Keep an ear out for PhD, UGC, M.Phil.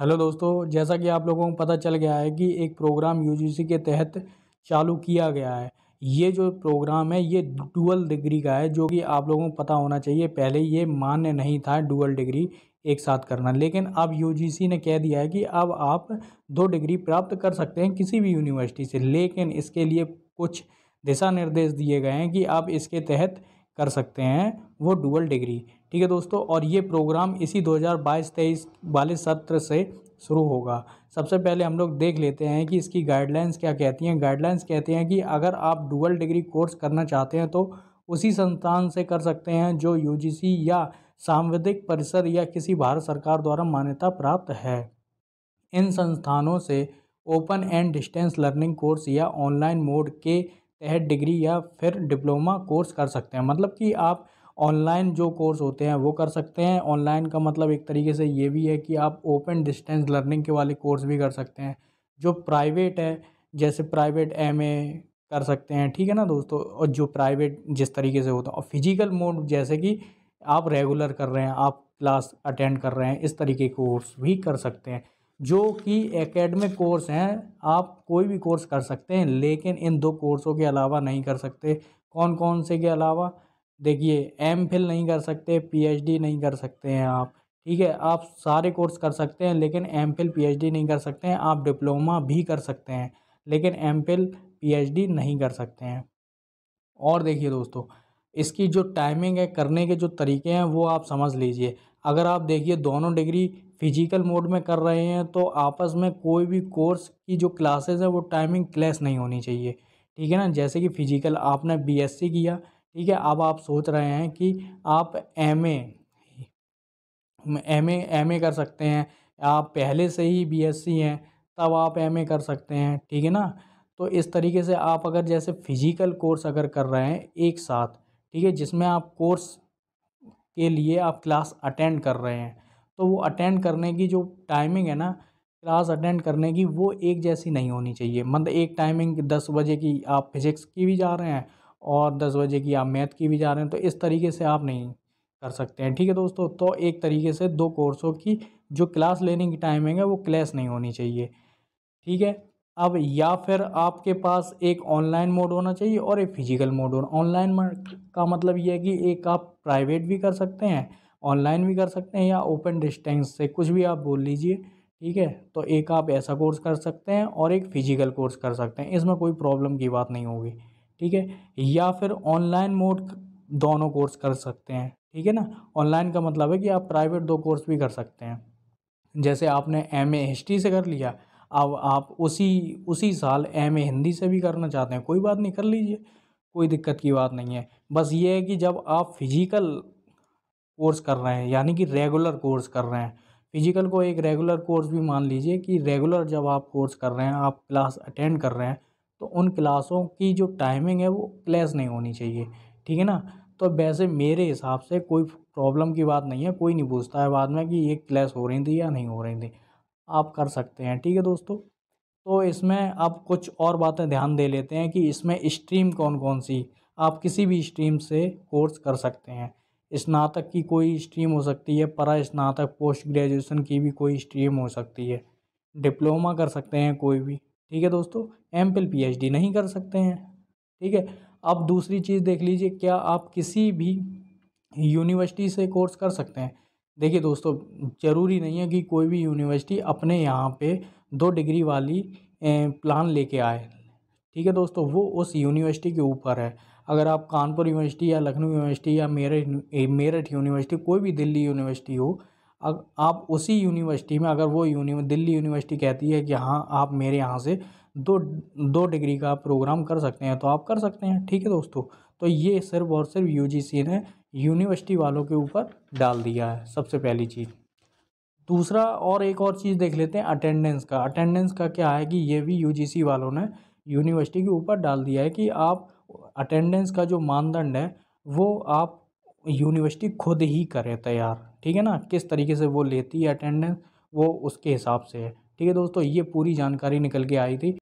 Hello दोस्तों, जैसा कि आप लोगों को पता चल गया है कि एक प्रोग्राम यूजीसी के तहत चालू किया गया है। ये जो प्रोग्राम है ये डुअल डिग्री का है, जो कि आप लोगों को पता होना चाहिए। पहले ये मान्य नहीं था डुअल डिग्री एक साथ करना, लेकिन अब यूजीसी ने कह दिया है कि अब आप 2 डिग्री प्राप्त कर सकते हैं किसी भी यूनिवर्सिटी से, लेकिन इसके लिए कुछ दिशा निर्देश दिए गए हैं कि आप इसके तहत कर सकते हैं वो डुअल डिग्री। ठीक है दोस्तों, और ये प्रोग्राम इसी 2022-23 वाले सत्र से शुरू होगा। सबसे पहले हम लोग देख लेते हैं कि इसकी गाइडलाइंस क्या कहती हैं। गाइडलाइंस कहते हैं कि अगर आप डुअल डिग्री कोर्स करना चाहते हैं तो उसी संस्थान से कर सकते हैं जो यूजीसी या सांविधिक परिसर या किसी भारत सरकार द्वारा मान्यता प्राप्त है। इन संस्थानों से open and distance learning course या ऑनलाइन मोड के तहत डिग्री या फिर डिप्लोमा कोर्स कर सकते हैं। मतलब कि आप ऑनलाइन जो कोर्स होते हैं वो कर सकते हैं। ऑनलाइन का मतलब एक तरीके से ये भी है कि आप ओपन डिस्टेंस लर्निंग के वाले कोर्स भी कर सकते हैं, जो प्राइवेट है, जैसे प्राइवेट एमए कर सकते हैं। ठीक है ना दोस्तों, और जो प्राइवेट जिस तरीके से होता है, और फिजिकल मोड जैसे कि आप रेगुलर कर रहे हैं, आप क्लास अटेंड कर रहे हैं, इस तरीके के कोर्स भी कर सकते हैं। जो कि एकेडमिक कोर्स हैं, आप कोई भी कोर्स कर सकते हैं, लेकिन इन 2 कोर्सों के अलावा नहीं कर सकते। कौन कौन से के अलावा? देखिए, M.Phil नहीं कर सकते, PhD नहीं कर सकते हैं आप। ठीक है, आप सारे कोर्स कर सकते हैं लेकिन M.Phil PhD नहीं कर सकते हैं। आप डिप्लोमा भी कर सकते हैं लेकिन M.Phil PhD नहीं कर सकते हैं। और देखिए दोस्तों, इसकी जो टाइमिंग है, करने के जो तरीके हैं वो आप समझ लीजिए। अगर आप देखिए दोनों डिग्री फिजिकल मोड में कर रहे हैं तो आपस में कोई भी कोर्स की जो क्लासेस है वो टाइमिंग क्लैश नहीं होनी चाहिए। ठीक है ना, जैसे कि फिजिकल आपने बीएससी किया, ठीक है, अब आप सोच रहे हैं कि आप एमए कर सकते हैं। आप पहले से ही बीएससी हैं तब आप एमए कर सकते हैं। ठीक है ना, तो इस तरीके से आप अगर जैसे फिजिकल कोर्स अगर कर रहे हैं एक साथ, ठीक है, जिसमें आप कोर्स के लिए आप क्लास अटेंड कर रहे हैं, तो वो अटेंड करने की जो टाइमिंग है ना, क्लास अटेंड करने की, वो एक जैसी नहीं होनी चाहिए। मतलब एक टाइमिंग 10 बजे की आप फिजिक्स की भी जा रहे हैं और 10 बजे की आप मैथ की भी जा रहे हैं, तो इस तरीके से आप नहीं कर सकते हैं। ठीक है दोस्तों, तो एक तरीके से 2 कोर्सों की जो क्लास लेने की टाइमिंग है वो क्लैश नहीं होनी चाहिए। ठीक है, अब या फिर आपके पास एक ऑनलाइन मोड होना चाहिए और एक फिजिकल मोड होना। ऑनलाइन मोड का मतलब ये है कि एक आप प्राइवेट भी कर सकते हैं, ऑनलाइन भी कर सकते हैं, या ओपन डिस्टेंस से कुछ भी आप बोल लीजिए। ठीक है, तो एक आप ऐसा कोर्स कर सकते हैं और एक फिजिकल कोर्स कर सकते हैं, इसमें कोई प्रॉब्लम की बात नहीं होगी। ठीक है, या फिर ऑनलाइन मोड दोनों कोर्स कर सकते हैं। ठीक है ना, ऑनलाइन का मतलब है कि आप प्राइवेट 2 कोर्स भी कर सकते हैं। जैसे आपने एमए हिस्ट्री से कर लिया, अब आप उसी साल एमए हिंदी से भी करना चाहते हैं, कोई बात नहीं, कर लीजिए, कोई दिक्कत की बात नहीं है। बस ये है कि जब आप फिजिकल कोर्स कर रहे हैं, यानी कि रेगुलर कोर्स कर रहे हैं, फिजिकल को एक रेगुलर कोर्स भी मान लीजिए कि रेगुलर जब आप कोर्स कर रहे हैं, आप क्लास अटेंड कर रहे हैं, तो उन क्लासों की जो टाइमिंग है वो क्लैश नहीं होनी चाहिए। ठीक है ना, तो वैसे मेरे हिसाब से कोई प्रॉब्लम की बात नहीं है। कोई नहीं पूछता है बाद में कि ये क्लैश हो रही थी या नहीं हो रही थी, आप कर सकते हैं। ठीक है दोस्तों, तो इसमें आप कुछ और बातें ध्यान दे लेते हैं कि इसमें स्ट्रीम कौन कौन सी, आप किसी भी स्ट्रीम से कोर्स कर सकते हैं। स्नातक की कोई स्ट्रीम हो सकती है, परा स्नातक पोस्ट ग्रेजुएशन की भी कोई स्ट्रीम हो सकती है, डिप्लोमा कर सकते हैं कोई भी। ठीक है दोस्तों, M.Phil PhD नहीं कर सकते हैं। ठीक है, अब दूसरी चीज़ देख लीजिए, क्या आप किसी भी यूनिवर्सिटी से कोर्स कर सकते हैं? देखिए दोस्तों, ज़रूरी नहीं है कि कोई भी यूनिवर्सिटी अपने यहाँ पे 2 डिग्री वाली प्लान लेके आए। ठीक है दोस्तों, वो उस यूनिवर्सिटी के ऊपर है। अगर आप कानपुर यूनिवर्सिटी या लखनऊ यूनिवर्सिटी या मेरठ यूनिवर्सिटी, कोई भी दिल्ली यूनिवर्सिटी हो, आप उसी यूनिवर्सिटी में, अगर वो दिल्ली यूनिवर्सिटी कहती है कि हाँ आप मेरे यहाँ से दो डिग्री का प्रोग्राम कर सकते हैं, तो आप कर सकते हैं। ठीक है दोस्तों, तो ये सिर्फ और सिर्फ यूजीसी ने यूनिवर्सिटी वालों के ऊपर डाल दिया है, सबसे पहली चीज़। दूसरा, और एक और चीज़ देख लेते हैं, अटेंडेंस का। अटेंडेंस का क्या है कि ये भी यूजीसी वालों ने यूनिवर्सिटी के ऊपर डाल दिया है कि आप अटेंडेंस का जो मानदंड है वो आप यूनिवर्सिटी खुद ही करे तैयार। ठीक है ना, किस तरीके से वो लेती है अटेंडेंस, वो उसके हिसाब से है। ठीक है दोस्तों, ये पूरी जानकारी निकल के आई थी।